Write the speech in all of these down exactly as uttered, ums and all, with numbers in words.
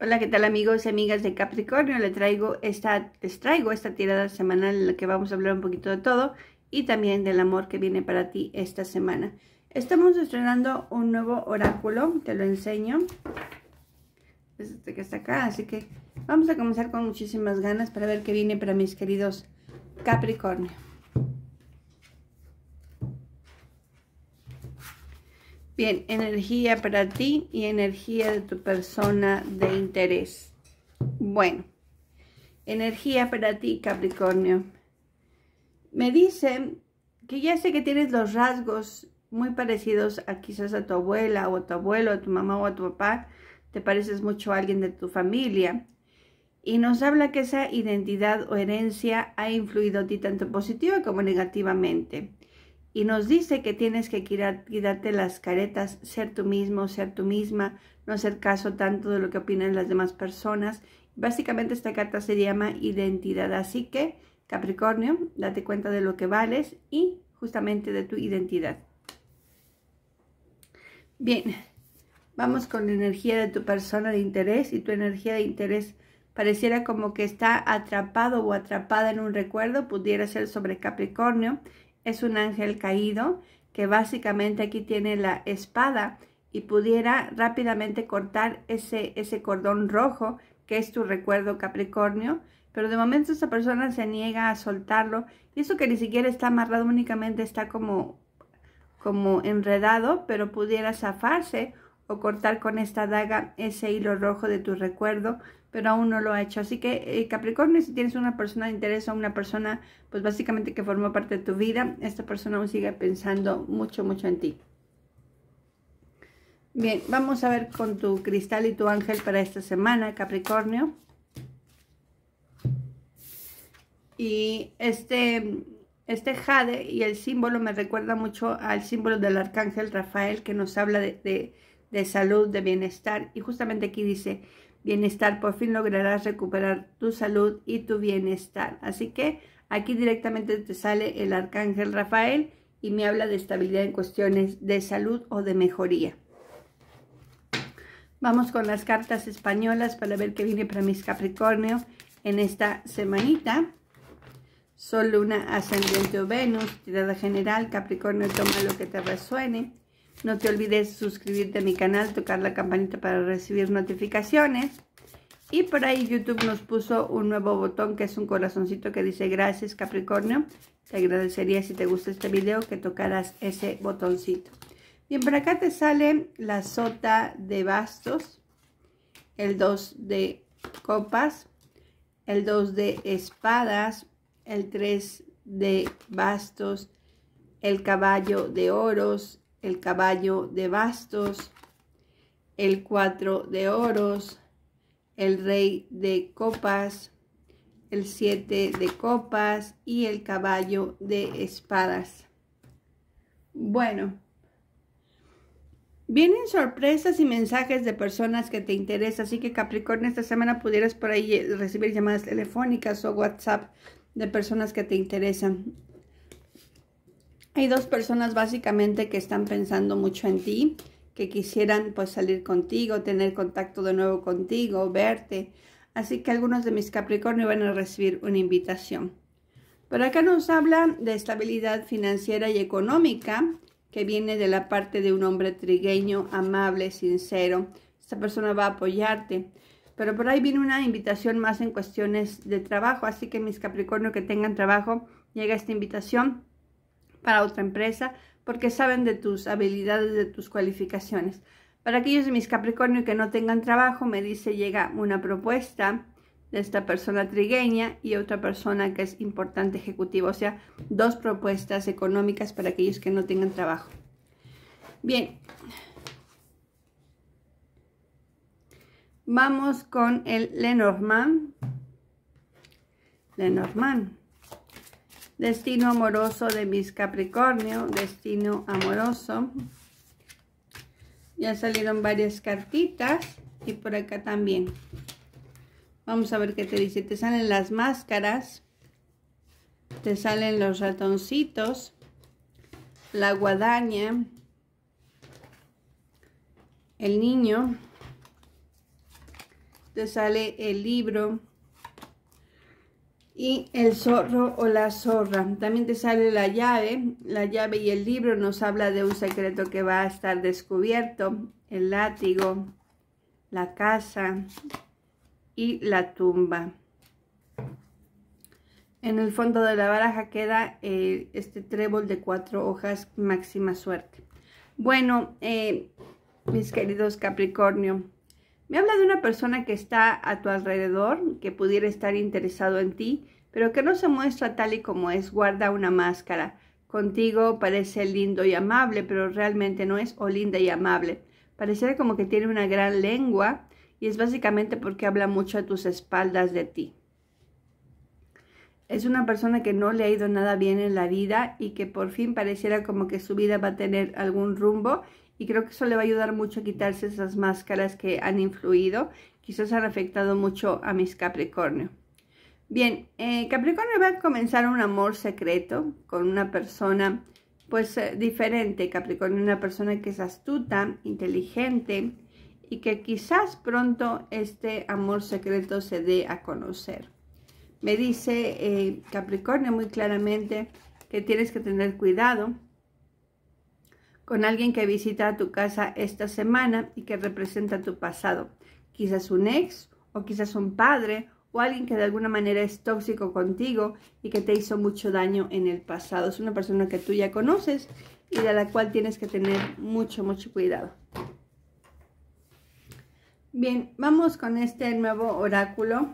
Hola, ¿qué tal amigos y amigas de Capricornio? Les traigo esta, les traigo esta tirada semanal en la que vamos a hablar un poquito de todo y también del amor que viene para ti esta semana. Estamos estrenando un nuevo oráculo, te lo enseño. Es este que está acá, así que vamos a comenzar con muchísimas ganas para ver qué viene para mis queridos Capricornio. Bien, energía para ti y energía de tu persona de interés. Bueno, energía para ti, Capricornio. Me dicen que ya sé que tienes los rasgos muy parecidos a quizás a tu abuela o a tu abuelo, a tu mamá o a tu papá. Te pareces mucho a alguien de tu familia. Y nos habla que esa identidad o herencia ha influido a ti tanto positiva como negativamente. Y nos dice que tienes que quitarte las caretas, ser tú mismo, ser tú misma, no hacer caso tanto de lo que opinan las demás personas. Básicamente esta carta se llama identidad, así que Capricornio, date cuenta de lo que vales y justamente de tu identidad. Bien, vamos con la energía de tu persona de interés, y tu energía de interés pareciera como que está atrapado o atrapada en un recuerdo, pudiera ser sobre Capricornio. Es un ángel caído que básicamente aquí tiene la espada y pudiera rápidamente cortar ese, ese cordón rojo que es tu recuerdo, Capricornio, pero de momento esta persona se niega a soltarlo, y eso que ni siquiera está amarrado, únicamente está como, como enredado, pero pudiera zafarse o cortar con esta daga ese hilo rojo de tu recuerdo, pero aún no lo ha hecho. Así que eh, Capricornio, si tienes una persona de interés o una persona pues básicamente que formó parte de tu vida, esta persona aún sigue pensando mucho mucho en ti. Bien, vamos a ver con tu cristal y tu ángel para esta semana, Capricornio. Y este, este jade y el símbolo me recuerda mucho al símbolo del arcángel Rafael, que nos habla de, de, de salud, de bienestar, y justamente aquí dice: bienestar, por fin lograrás recuperar tu salud y tu bienestar. Así que aquí directamente te sale el arcángel Rafael y me habla de estabilidad en cuestiones de salud o de mejoría. Vamos con las cartas españolas para ver qué viene para mis Capricornio en esta semanita. Sol, luna, ascendente o Venus, tirada general. Capricornio, toma lo que te resuene. No te olvides suscribirte a mi canal, tocar la campanita para recibir notificaciones. Y por ahí YouTube nos puso un nuevo botón que es un corazoncito que dice gracias Capricornio. Te agradecería, si te gusta este video, que tocaras ese botoncito. Bien, por acá te sale la sota de bastos, el dos de copas, el dos de espadas, el tres de bastos, el caballo de oros, el caballo de bastos, el cuatro de oros, el rey de copas, el siete de copas y el caballo de espadas. Bueno, vienen sorpresas y mensajes de personas que te interesan, así que Capricornio, esta semana pudieras por ahí recibir llamadas telefónicas o WhatsApp de personas que te interesan. Hay dos personas básicamente que están pensando mucho en ti, que quisieran pues salir contigo, tener contacto de nuevo contigo, verte. Así que algunos de mis Capricornio van a recibir una invitación. Por acá nos habla de estabilidad financiera y económica, que viene de la parte de un hombre trigueño, amable, sincero. Esta persona va a apoyarte. Pero por ahí viene una invitación más en cuestiones de trabajo. Así que mis Capricornio que tengan trabajo, llega esta invitación para otra empresa, porque saben de tus habilidades, de tus cualificaciones. Para aquellos de mis Capricornio que no tengan trabajo, me dice llega una propuesta de esta persona trigueña y otra persona que es importante ejecutiva, o sea, dos propuestas económicas para aquellos que no tengan trabajo. Bien, vamos con el Lenormand. Lenormand. Destino amoroso de mis Capricornio, destino amoroso. Ya salieron varias cartitas y por acá también. Vamos a ver qué te dice. Te salen las máscaras, te salen los ratoncitos, la guadaña, el niño, te sale el libro y el zorro o la zorra. También te sale la llave. La llave y el libro nos habla de un secreto que va a estar descubierto. El látigo, la casa y la tumba. En el fondo de la baraja queda eh, este trébol de cuatro hojas, máxima suerte. Bueno, eh, mis queridos Capricornio, me habla de una persona que está a tu alrededor, que pudiera estar interesado en ti, pero que no se muestra tal y como es, guarda una máscara. Contigo parece lindo y amable, pero realmente no es, o linda y amable. Pareciera como que tiene una gran lengua y es básicamente porque habla mucho a tus espaldas de ti. Es una persona que no le ha ido nada bien en la vida y que por fin pareciera como que su vida va a tener algún rumbo, y creo que eso le va a ayudar mucho a quitarse esas máscaras que han influido, quizás han afectado mucho a mis Capricornio. Bien, eh, Capricornio va a comenzar un amor secreto con una persona pues eh, diferente, Capricornio, una persona que es astuta, inteligente y que quizás pronto este amor secreto se dé a conocer. Me dice eh, Capricornio muy claramente que tienes que tener cuidado con alguien que visita a tu casa esta semana y que representa tu pasado. Quizás un ex o quizás un padre o alguien que de alguna manera es tóxico contigo y que te hizo mucho daño en el pasado. Es una persona que tú ya conoces y de la cual tienes que tener mucho, mucho cuidado. Bien, vamos con este nuevo oráculo.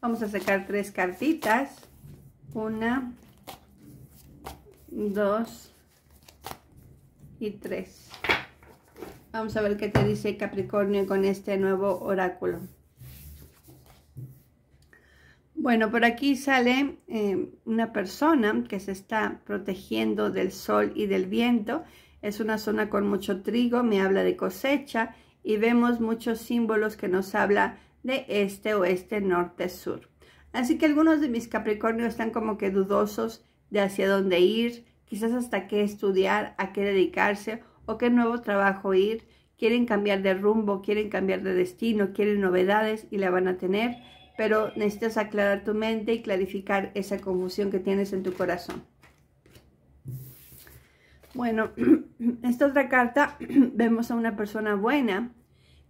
Vamos a sacar tres cartitas. Una, dos y tres. Vamos a ver qué te dice Capricornio con este nuevo oráculo. Bueno, por aquí sale eh, una persona que se está protegiendo del sol y del viento. Es una zona con mucho trigo, me habla de cosecha y vemos muchos símbolos que nos habla de este, oeste, norte, sur. Así que algunos de mis Capricornios están como que dudosos de hacia dónde ir, quizás hasta qué estudiar, a qué dedicarse o qué nuevo trabajo ir. Quieren cambiar de rumbo, quieren cambiar de destino, quieren novedades y la van a tener, pero necesitas aclarar tu mente y clarificar esa confusión que tienes en tu corazón. Bueno, esta otra carta vemos a una persona buena,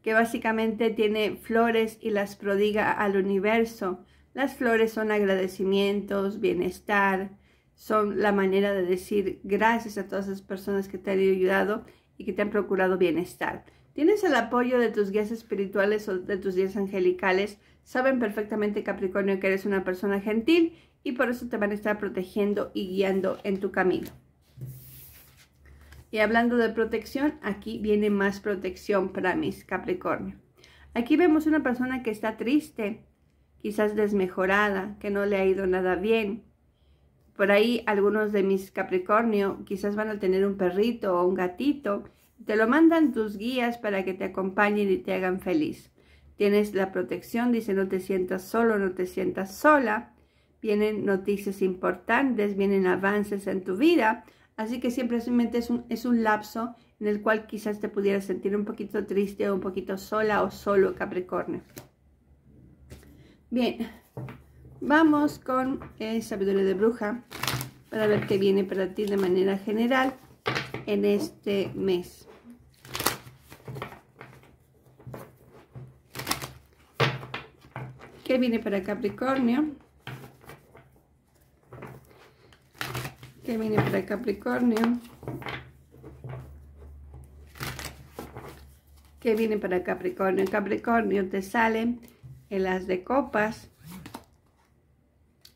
que básicamente tiene flores y las prodiga al universo. Las flores son agradecimientos, bienestar, son la manera de decir gracias a todas esas personas que te han ayudado y que te han procurado bienestar. Tienes el apoyo de tus guías espirituales o de tus guías angelicales. Saben perfectamente, Capricornio, que eres una persona gentil y por eso te van a estar protegiendo y guiando en tu camino. Y hablando de protección, aquí viene más protección para mis Capricornio. Aquí vemos una persona que está triste, quizás desmejorada, que no le ha ido nada bien. Por ahí algunos de mis Capricornio quizás van a tener un perrito o un gatito. Te lo mandan tus guías para que te acompañen y te hagan feliz. Tienes la protección, dice no te sientas solo, no te sientas sola. Vienen noticias importantes, vienen avances en tu vida. Así que simplemente es un, es un lapso en el cual quizás te pudieras sentir un poquito triste o un poquito sola o solo, Capricornio. Bien, vamos con eh, sabiduría de bruja para ver qué viene para ti de manera general en este mes. ¿Qué viene para Capricornio? Que viene para Capricornio, que viene para Capricornio. Capricornio, te salen el as de copas,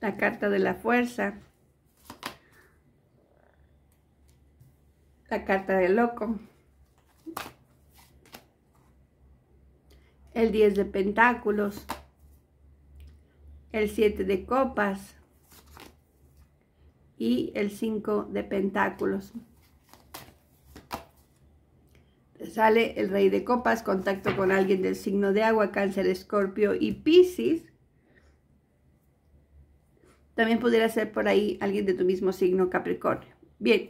la carta de la fuerza, la carta del loco, el diez de pentáculos, el siete de copas y el cinco de pentáculos. Sale el rey de copas, contacto con alguien del signo de agua, cáncer, escorpio y piscis. También pudiera ser por ahí alguien de tu mismo signo, Capricornio. Bien,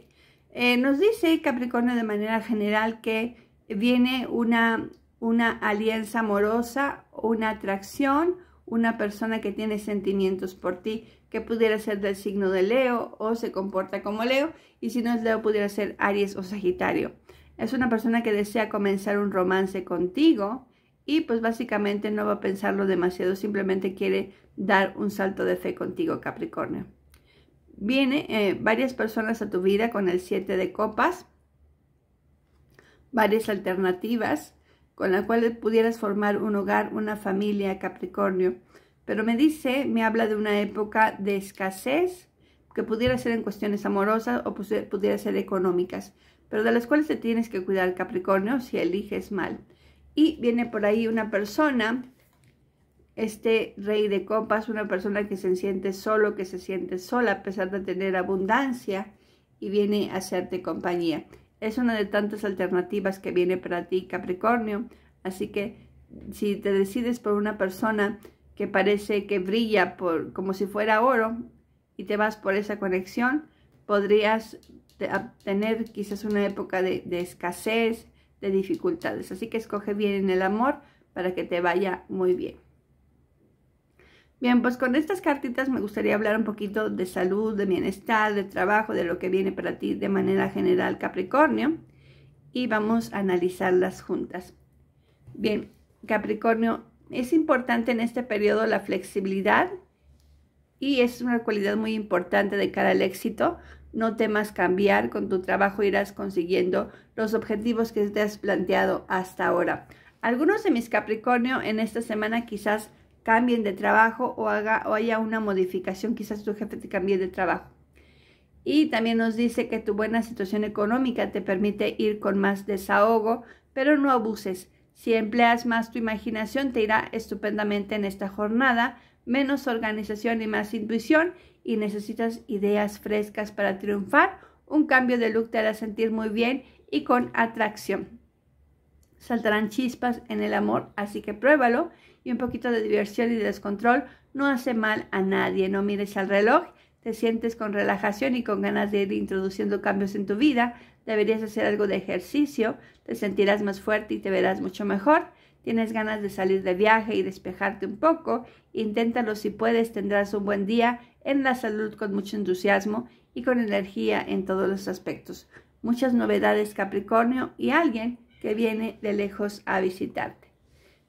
eh, nos dice Capricornio de manera general que viene una, una alianza amorosa una atracción, una persona que tiene sentimientos por ti, que pudiera ser del signo de Leo o se comporta como Leo, y si no es Leo pudiera ser Aries o Sagitario. Es una persona que desea comenzar un romance contigo y pues básicamente no va a pensarlo demasiado, simplemente quiere dar un salto de fe contigo, Capricornio. Viene eh, varias personas a tu vida con el siete de copas, varias alternativas con las cuales pudieras formar un hogar, una familia, Capricornio. Pero me dice, me habla de una época de escasez, que pudiera ser en cuestiones amorosas o pudiera ser económicas, pero de las cuales te tienes que cuidar, Capricornio, si eliges mal. Y viene por ahí una persona, este rey de copas, una persona que se siente solo, que se siente sola, a pesar de tener abundancia, y viene a hacerte compañía. Es una de tantas alternativas que viene para ti, Capricornio, así que si te decides por una persona que parece que brilla por, como si fuera oro, y te vas por esa conexión, podrías tener quizás una época de, de escasez, de dificultades. Así que escoge bien en el amor para que te vaya muy bien. Bien, pues con estas cartitas me gustaría hablar un poquito de salud, de bienestar, de trabajo, de lo que viene para ti de manera general, Capricornio, y vamos a analizarlas juntas. Bien, Capricornio, es importante en este periodo la flexibilidad y es una cualidad muy importante de cara al éxito. No temas cambiar, con tu trabajo irás consiguiendo los objetivos que te has planteado hasta ahora. Algunos de mis Capricornio en esta semana quizás cambien de trabajo o, haga, o haya una modificación, quizás tu jefe te cambie de trabajo. Y también nos dice que tu buena situación económica te permite ir con más desahogo, pero no abuses. Si empleas más tu imaginación, te irá estupendamente en esta jornada, menos organización y más intuición, y necesitas ideas frescas para triunfar. Un cambio de look te hará sentir muy bien y con atracción. Saltarán chispas en el amor, así que pruébalo. Y un poquito de diversión y descontrol no hace mal a nadie. No mires al reloj, te sientes con relajación y con ganas de ir introduciendo cambios en tu vida. Deberías hacer algo de ejercicio, te sentirás más fuerte y te verás mucho mejor. Tienes ganas de salir de viaje y despejarte un poco. Inténtalo si puedes, tendrás un buen día en la salud con mucho entusiasmo y con energía en todos los aspectos. Muchas novedades, Capricornio, y alguien que viene de lejos a visitarte.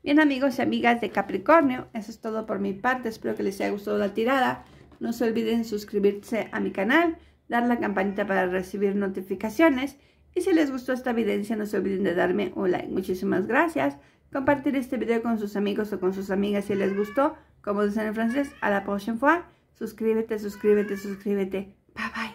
Bien, amigos y amigas de Capricornio, eso es todo por mi parte. Espero que les haya gustado la tirada. No se olviden suscribirse a mi canal, dar la campanita para recibir notificaciones. Y si les gustó esta evidencia, no se olviden de darme un like. Muchísimas gracias. Compartir este video con sus amigos o con sus amigas si les gustó. Como dicen en francés, à la prochaine fois. Suscríbete, suscríbete, suscríbete. Bye, bye.